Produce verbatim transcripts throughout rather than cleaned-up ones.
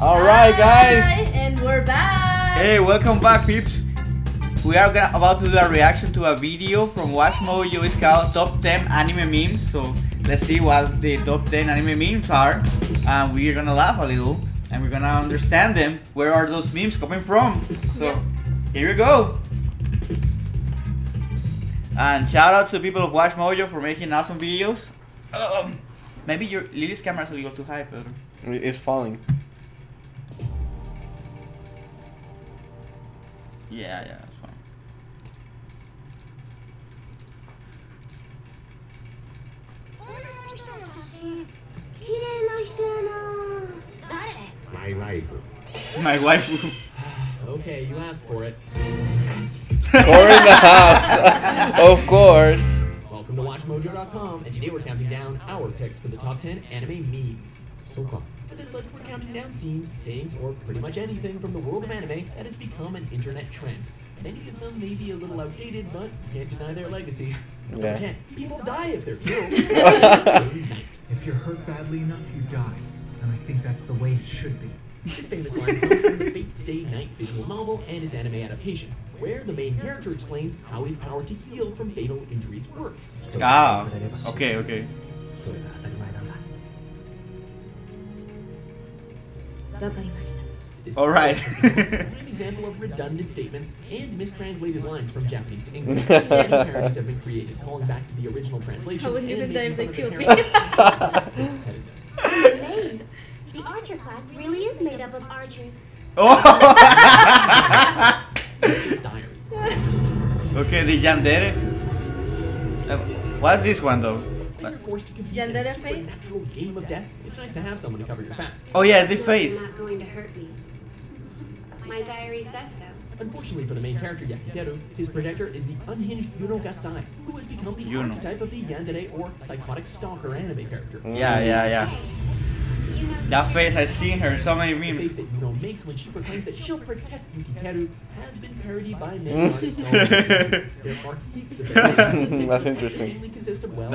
Alright guys! And we're back! Hey, welcome back peeps! We are gonna, about to do a reaction to a video from WatchMojo. It's called Top ten Anime Memes. So let's see what the top ten anime memes are. And we're gonna laugh a little. And we're gonna understand them. Where are those memes coming from? So yeah. Here we go! And shout out to people of WatchMojo for making awesome videos. Um, maybe your Lily's camera is a little too high, Pedro. It's falling. Yeah, yeah, that's fine. My wife. My wife. Okay, you asked for it. Corey in the house. Of course. Welcome to watch mojo dot com, and today we're counting down our picks for the top ten anime memes. So far. For this list, we're counting down scenes, sayings, or pretty much anything from the world of anime that has become an internet trend. Many of them may be a little outdated, but you can't deny their legacy. Number ten, people die if they're killed. If you're hurt badly enough, you die. And I think that's the way it should be. This famous line comes from the Fate Stay Night visual novel and its anime adaptation, where the main character explains how his power to heal from fatal injuries works. Ah, okay, okay. All right. An example of redundant statements and mistranslated lines from Japanese to English. Many parodies have been created, calling back to the original translation. I wouldn't even know they killed me. Amazed. The archer class really is made up of archers. Oh! Okay, the Yandere. Uh, what's this one though? You're forced to compete in a supernatural game of death. It's nice to have someone to cover your back. Oh yeah, the face. Not going to hurt me. My diary says so. Unfortunately for the main character Yakiteru, his protector is the unhinged Yuno Gasai, who has become the Yuno. archetype of the Yandere or psychotic stalker anime character. Yeah, yeah, yeah. That face, I've seen her so many memes. The face that Yuno makes when she proclaims that she'll protect Yukiteru has been parodied by many artists. There are heaps of them. That's interesting. That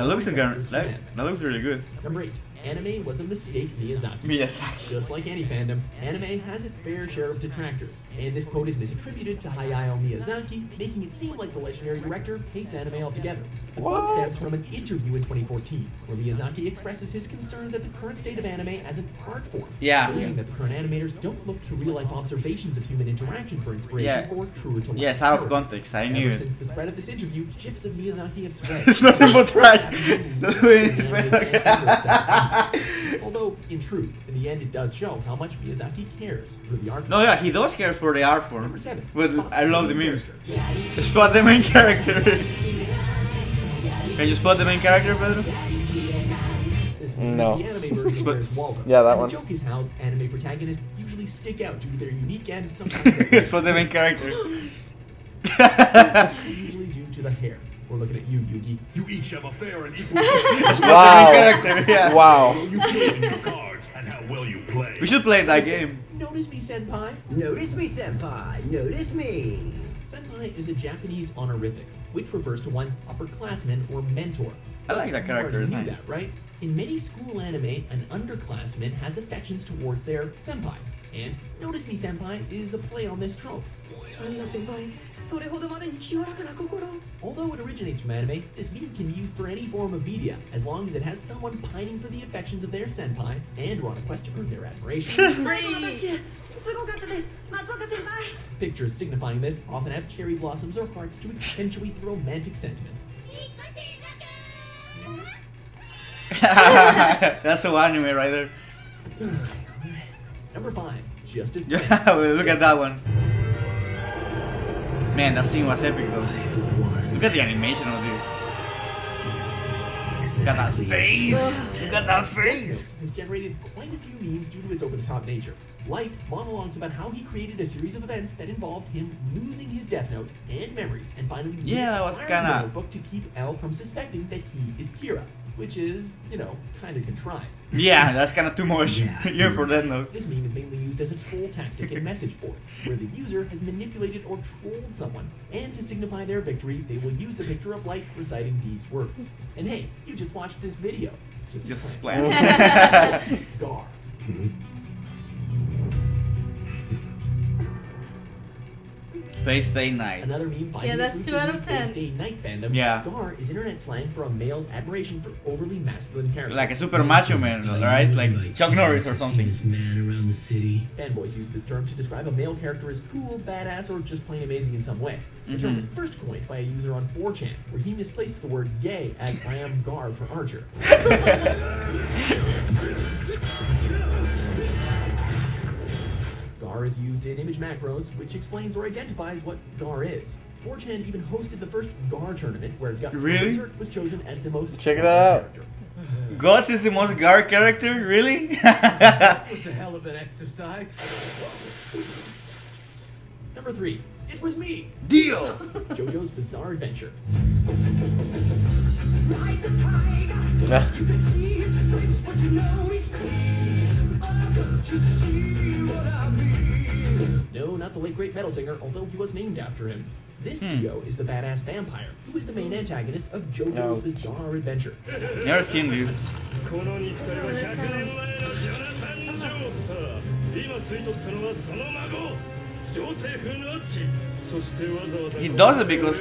looks, that, that looks really good. Number eight. Anime was a mistake, Miyazaki. Miyazaki. Just like any fandom, anime has its fair share of detractors, and this quote is misattributed to Hayao Miyazaki, making it seem like the legendary director hates anime altogether. The quote stems from an interview in twenty fourteen, where Miyazaki expresses his concerns at the current state of anime as an art form, yeah. believing that the current animators don't look to real-life observations of human interaction for inspiration yeah. or true to life. Yes, out of context, I knew Ever it. Since the spread of this interview, gifs of Miyazaki have spread. It's nothing but trash. Although, in truth, in the end, it does show how much Miyazaki cares for the art form. No, yeah, he does care for the art form. Number seven. But I love the memes. Spot the main character. Can you spot the main character, Pedro? No. Yeah, that one. The joke is how anime protagonists usually stick out due to their unique and sometimes... Spot the main character. Usually due to the hair. We're looking at you, Yugi. You each have a fair and equal wow. character. Yeah. Wow. You choose your cards and how well you play. We should play that game. Notice me, Senpai. Notice me, Senpai. Notice me. Senpai is a Japanese honorific, which refers to one's upperclassman or mentor. I like that character, isn't it? That, right? In many school anime, an underclassman has affections towards their senpai. And Notice Me Senpai is a play on this trope. Although it originates from anime, this meme can be used for any form of media, as long as it has someone pining for the affections of their senpai and on a quest to earn their admiration. Pictures signifying this often have cherry blossoms or hearts to accentuate the romantic sentiment. That's the anime right there. Number five, just as look at that one. Man, that scene was epic though. Look at the animation of this. Look at that face. Look at that face. Has generated quite a few memes due to its over-the-top nature. Light monologues about how he created a series of events that involved him losing his Death Note and memories, and finally yeah, that was kind of a book to keep L from suspecting that he is Kira. Which is, you know, kind of contrived. Yeah, that's kind of too much. Yeah. You're for that note. This meme is mainly used as a troll tactic in message boards, where the user has manipulated or trolled someone, and to signify their victory, they will use the picture of Light reciting these words. And hey, you just watched this video. Just, just a splash. Gar. Fate Stay Night. Another meme finding. Yeah, that's two out of ten. Fate Stay Night fandom. Yeah. Gar is internet slang for a male's admiration for overly masculine characters. Like a super macho man, right? Like Chuck Norris or something. This man around the city. Fanboys use this term to describe a male character as cool, badass, or just plain amazing in some way. The mm-hmm. term was first coined by a user on four chan, where he misplaced the word gay as I am Gar for Archer. Gar is used in image macros, which explains or identifies what Gar is. four chan even hosted the first Gar tournament, where Guts really? was chosen as the most Check it out. character. Guts is the most Gar character? Really? That was a hell of an exercise. Number three. It was me! Dio! JoJo's Bizarre Adventure. Ride the tiger. You can see his stripes, but you know he's clean. Oh, don't you see what I mean? No, not the late great metal singer, although he was named after him. This hmm. Dio is the badass vampire, who is the main antagonist of JoJo's no. Bizarre Adventure. Never seen you. He does it because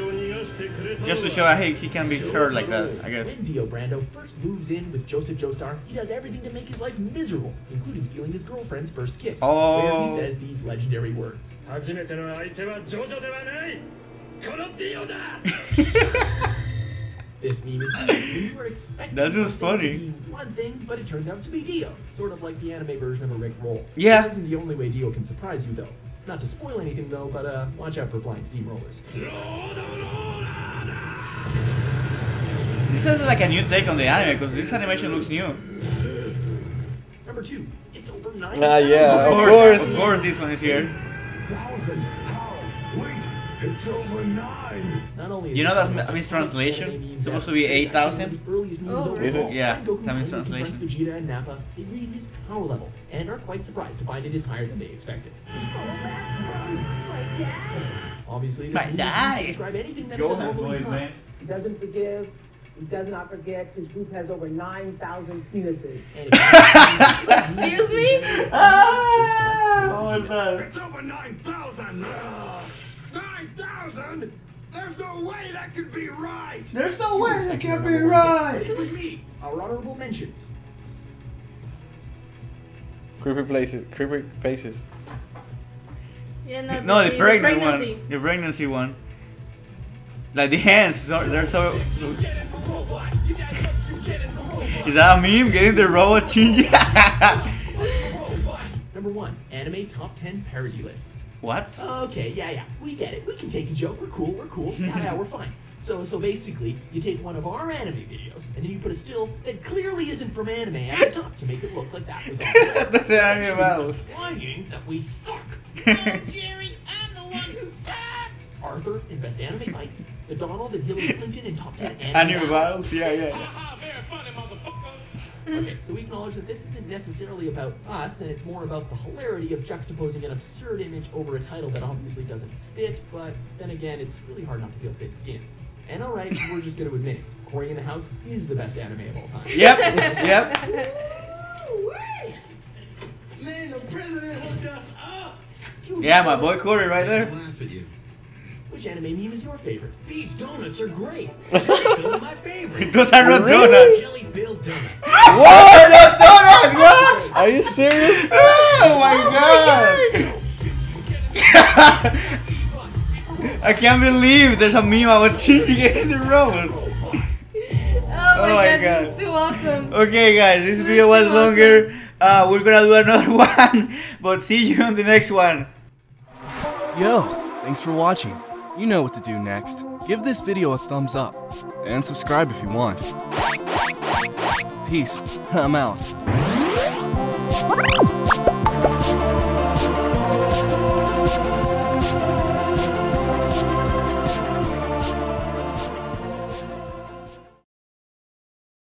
just to show that he, he can be hurt like that, I guess. When Dio Brando first moves in with Joseph Joestar, he does everything to make his life miserable, including stealing his girlfriend's first kiss, oh. where he says these legendary words. This meme is funny. We were expecting That's just funny. to be one thing, but it turns out to be Dio, sort of like the anime version of a Rickroll. Yeah. This isn't the only way Dio can surprise you, though. Not to spoil anything though, but uh, watch out for flying steamrollers. This is like a new take on the anime because this animation looks new. Number two, it's over nine. Ah, uh, yeah, of course, of course, of course, this one is here. Thousand. How? Wait, it's over nine. Not only you know that's mistranslation. It's supposed to be eight thousand. Oh, is it? Yeah, that mistranslation. Vegeta and Nappa, they read his power level and are quite surprised to find it is higher than they expected. Obviously, my dad doesn't describe anything that is unholy. He doesn't forgive. He does not forget. His group has over nine thousand penises. Excuse me? Oh, it's over nine thousand. Nine thousand. There's no way that could be right! There's no way that can be right! It was me! Our honorable mentions. Creepy places. Creepy faces. Yeah, no, no the, the, pregnant the pregnancy one. The pregnancy one. Like the hands. They're so... Is that a meme? Getting the robot Chichi? Number one. Anime top ten parody lists. What? Okay, yeah, yeah, we get it. We can take a joke. We're cool. We're cool. Yeah, yeah, we're fine. So, so basically, you take one of our anime videos, and then you put a still that clearly isn't from anime at the top to make it look like that was all. That's the anime mouth. Implying that we suck. Oh, Jerry, I'm the one who sucks. Arthur in Best Anime Fights, the Donald and Hillary Clinton in Top Ten Anime Anime Battles. Yeah, yeah. Ha ha, very funny, motherfucker. Okay, so we acknowledge that this isn't necessarily about us, and it's more about the hilarity of juxtaposing an absurd image over a title that obviously doesn't fit, but then again, it's really hard not to feel thin-skinned. And alright, we're just going to admit it, Corey in the House is the best anime of all time. Yep, yep. Man, the president hooked us up! Yeah, my boy Corey right there. Which anime meme is your favorite? These donuts are great. Jellyfield, my favorite. Because I wrote donuts. Jellyfield donut. What? What? Donut? What? Are you serious? Oh my oh god! My god. I can't believe there's a meme about Chichi getting the robot. Oh my, oh my god, god, this is too awesome. Okay guys, this, this video was longer. Awesome. Uh, we're gonna do another one, but see you on the next one. Yo, thanks for watching. You know what to do next. Give this video a thumbs up and subscribe if you want. Peace. I'm out.